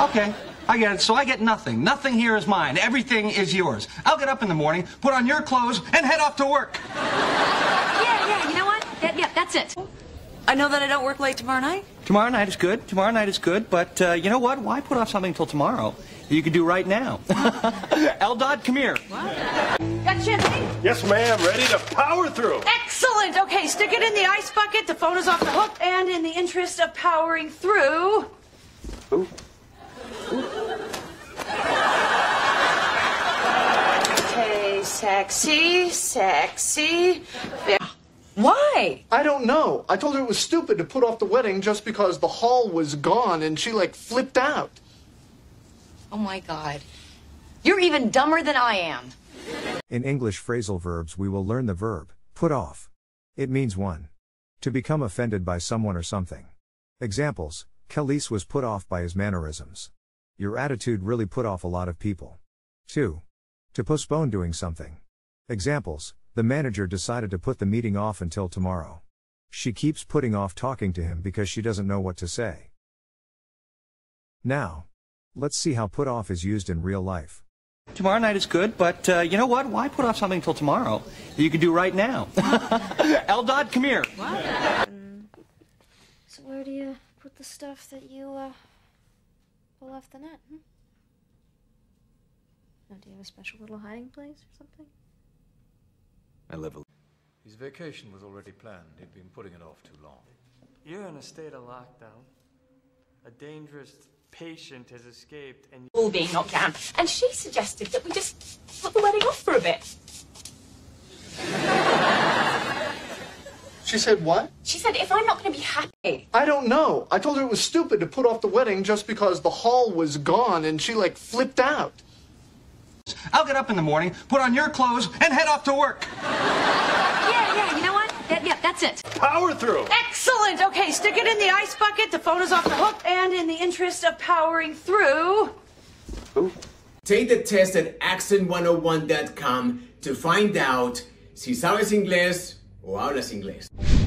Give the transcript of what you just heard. Okay, I get it. So I get nothing. Nothing here is mine. Everything is yours. I'll get up in the morning, put on your clothes, and head off to work. Yeah, you know what? Yeah, that's it. I know that I don't work late tomorrow night. Tomorrow night is good. Tomorrow night is good. But you know what? Why put off something until tomorrow? You could do right now. Eldad, come here. What? Got your thing? Yes, ma'am. Ready to power through. Excellent. Okay, stick it in the ice bucket. The phone is off the hook. And in the interest of powering through... Ooh. Ooh. Okay, sexy, sexy. Why? I don't know. I told her it was stupid to put off the wedding just because the hall was gone and she, like, flipped out. Oh, my God. You're even dumber than I am. In English phrasal verbs, we will learn the verb, put off. It means 1. To become offended by someone or something. Examples, Kelis was put off by his mannerisms. Your attitude really put off a lot of people. 2. To postpone doing something. Examples, the manager decided to put the meeting off until tomorrow. She keeps putting off talking to him because she doesn't know what to say. Now, let's see how put off is used in real life. Tomorrow night is good, but you know what? Why put off something till tomorrow? You could do right now. Eldad, come here. What? So where do you put the stuff that you pull off the net? Hmm? Oh, do you have a special little hiding place or something? His vacation was already planned. He'd been putting it off too long. You're in a state of lockdown. A dangerous patient has escaped and... All being knocked down. And she suggested that we just put the wedding off for a bit. She said what? She said, if I'm not going to be happy... I don't know. I told her it was stupid to put off the wedding just because the hall was gone and she, like, flipped out. I'll get up in the morning, put on your clothes, and head off to work. Yeah, you know what? That's it. Power through. Excellent. Okay, stick it in the ice bucket. The phone is off the hook. And in the interest of powering through... Ooh. Take the test at accent101.com to find out si sabes inglés o hablas inglés.